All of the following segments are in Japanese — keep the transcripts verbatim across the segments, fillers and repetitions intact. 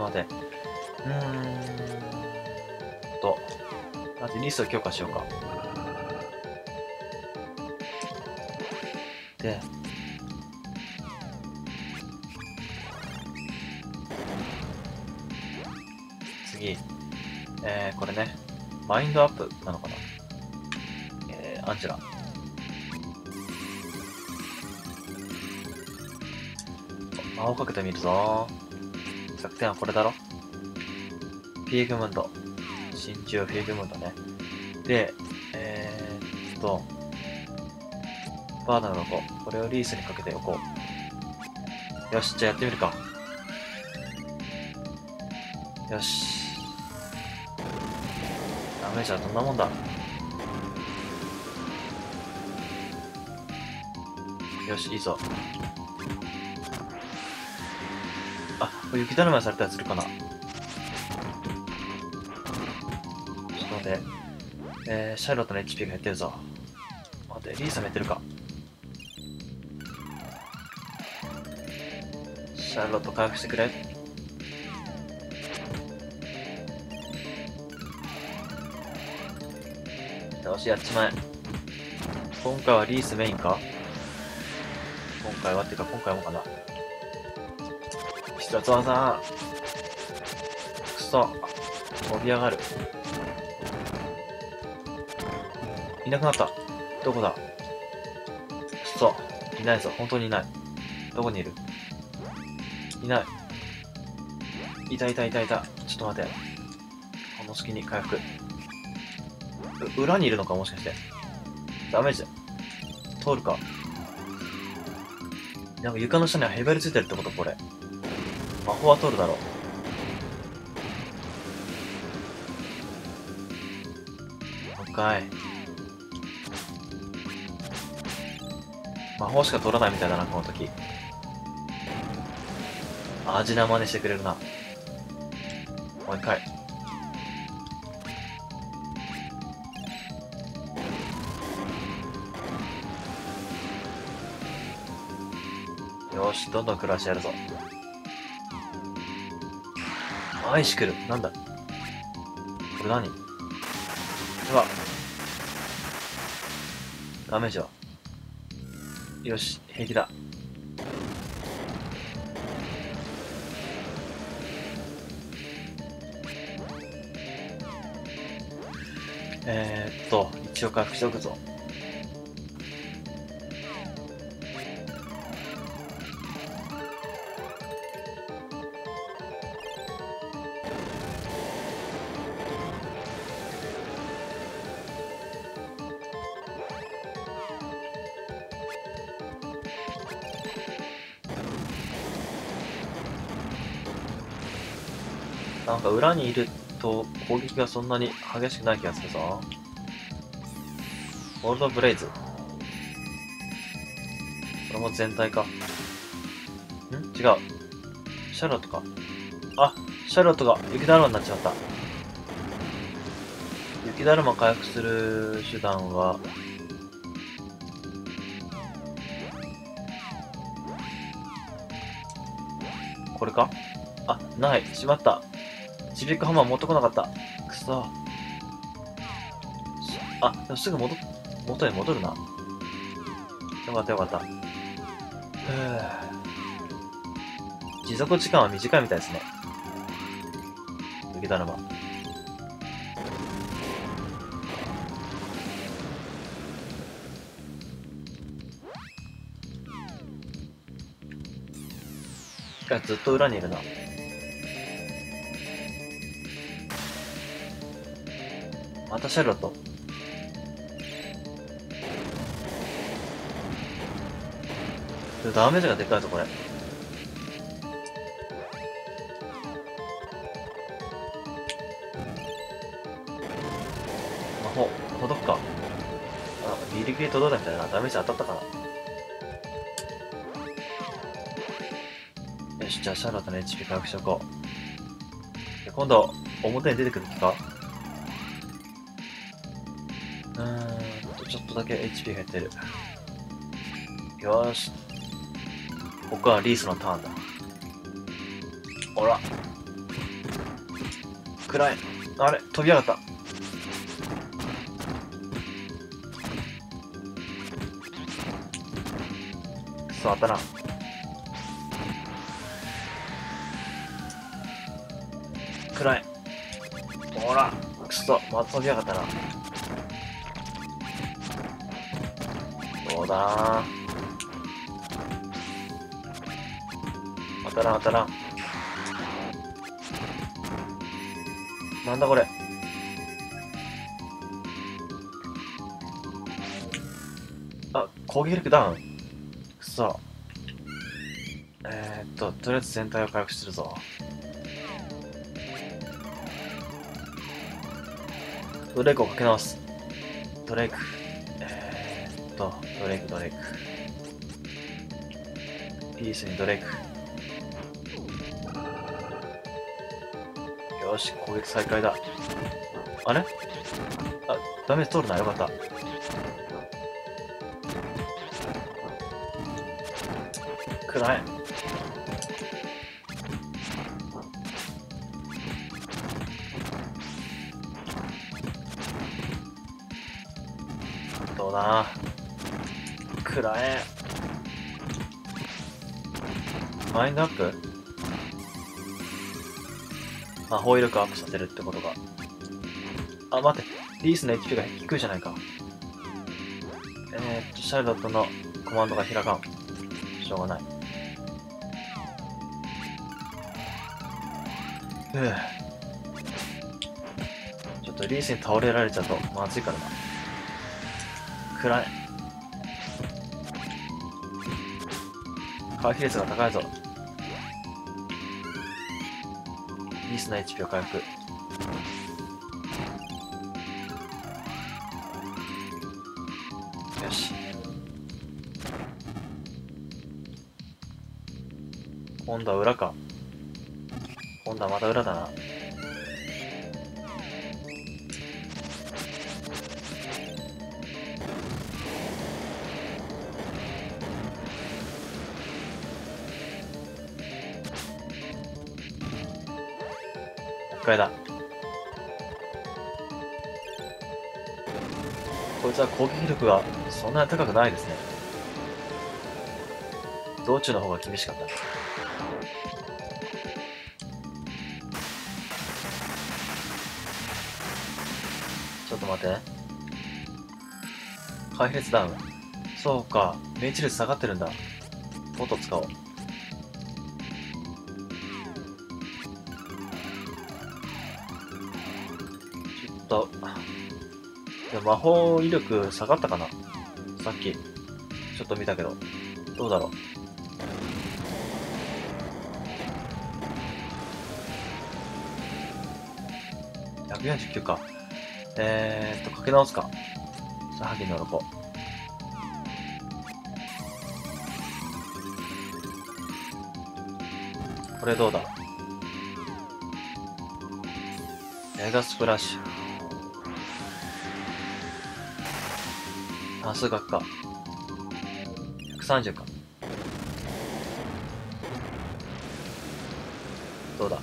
と待って。うーんと。まずリストを強化しようか。で、次。えー、これね。マインドアップなのかな。えー、アンジェラ。青かけてみるぞ。弱点はこれだろ。フィーグムンド。真鍮フィーグムンドね。で、えー、っと、バーナーの鱗。これをリースにかけておこう。よし、じゃあやってみるか。よし。ダメージはどんなもんだ。よし、いいぞ。あ、これ雪だるまされたりするかな。ちょっと待って。えー、シャーロットの エイチピー が減ってるぞ。待って、リーサも減ってるか。シャーロット回復してくれ。よし、やっちまえ。今回はリースメインか。今回はっていうか、今回もかな。雑技くそ飛び上がる。いなくなった。どこだ。くそいないぞ。本当にいない。どこにいる。いない。いたいたいたいた。ちょっと待て。この隙に回復。裏にいるのかもしかして。ダメージ通るか。なんか床の下にはヘベルついてるってこと。これ魔法は取るだろう。了解。魔法しか取らないみたいだな、この時。味な真似してくれるな。もう一回。よし、どんどん暮らしてやるぞ。アイシクルなんだこれ。何。うわダメージは。よし平気だ。えー、っと一応回復しておくぞ。なんか裏にいると攻撃がそんなに激しくない気がするぞ。ゴールドブレイズ。これも全体か。ん違う。シャーロットか。あ、シャーロットが雪だるまになっちまった。雪だるま回復する手段は、これか。あ、ない。しまった。ちびっこハンマー持ってこなかった。くそ。あ、でもすぐ戻っ、元に戻るな。よかったよかった。ふぅ。持続時間は短いみたいですね。雪だるま。いや、ずっと裏にいるな。またシャーロット。ダメージがでかいぞこれ。魔法届くか。あ、ギリギリ届いたみたいな。ダメージ当たったかな。よし、じゃあシャーロットの エイチピー 回復しておこう。で今度表に出てくる気か。うーんとちょっとだけ エイチピー 減ってる。よーし。ここはリースのターンだ。ほら。暗い。あれ飛び上がった。そう、当たらん。暗い。ほらくそ、また飛び上がったな。どうだー。当たらん当たらん。なんだこれ。あ、攻撃力ダウン。くそ。えー、っととりあえず全体を回復するぞ。ドレイクをかけ直す。ドレイク、えー、っとドレイクドレイクピースにドレイク。よし、攻撃再開だ。あれ、あ、ダメージ通るな、よかった。暗い。どうだ、暗い。マインドアップ、魔法威力アップさせるってことか。あ、待って、リースの エイチピー が低いじゃないか。えー、っとシャルドットのコマンドが開かん。しょうがない。ふぅ、ちょっとリースに倒れられちゃうとまずいからな。暗い。回避率が高いぞ。リースの エイチピー を回復。よし、今度は裏か。今度はまた裏だな。だ。こいつは攻撃力がそんなに高くないですね。道中の方が厳しかった。ちょっと待って、回避率ダウン。そうか、命中率下がってるんだ。もっと使おう。魔法威力下がったかな、さっきちょっと見たけど。どうだろう。ひゃくよんじゅうきゅうか。えーっとかけ直すか。さあ、ハギの鱗。これどうだ。エガスプラッシュ、数学か。ひゃくさんじゅうか。どうだ、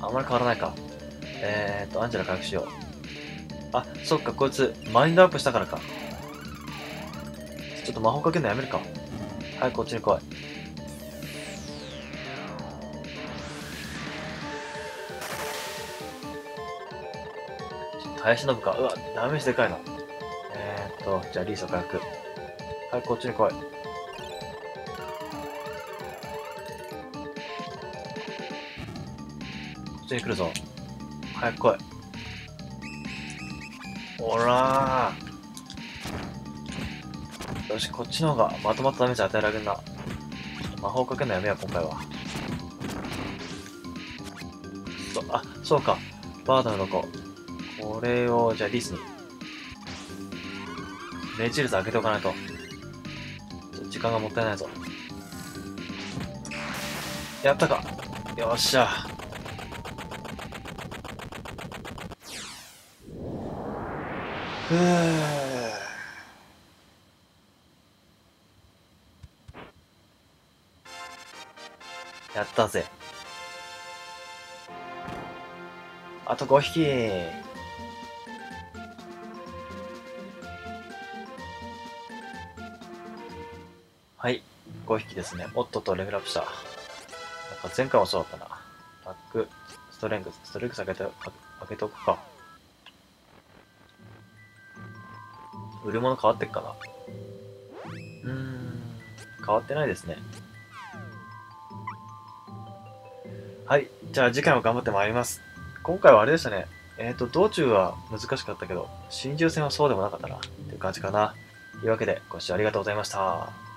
あんまり変わらないか。えーっとアンジェラ回復しよう。あ、そっか、こいつマインドアップしたからか。ちょっと魔法かけるのやめるか。はい、こっちに来い。耐え忍ぶか。うわ、ダメージでかいな。と、じゃあリースを回復。はい、こっちに来い。こっちに来るぞ。早く来い。おらー。よし、こっちの方がまとまったダメージ与えられるな。魔法かけるのやめよう、今回は。そ、あ、そうか、バードの鱗。これをじゃあリースに。命中率上げておかないと。ちょっと時間がもったいないぞ。やったか。よっしゃ。ふぅ。やったぜ。あとごひき。はい、ごひきですね。おっとっと、レベルアップした。なんか前回もそうだったな。タック、ストレングス、ストレングス上げて、上げておくか。売り物変わってっかな。うーん、変わってないですね。はい、じゃあ次回も頑張ってまいります。今回はあれでしたね。えっと、道中は難しかったけど、新獣戦はそうでもなかったな、っていう感じかな。というわけで、ご視聴ありがとうございました。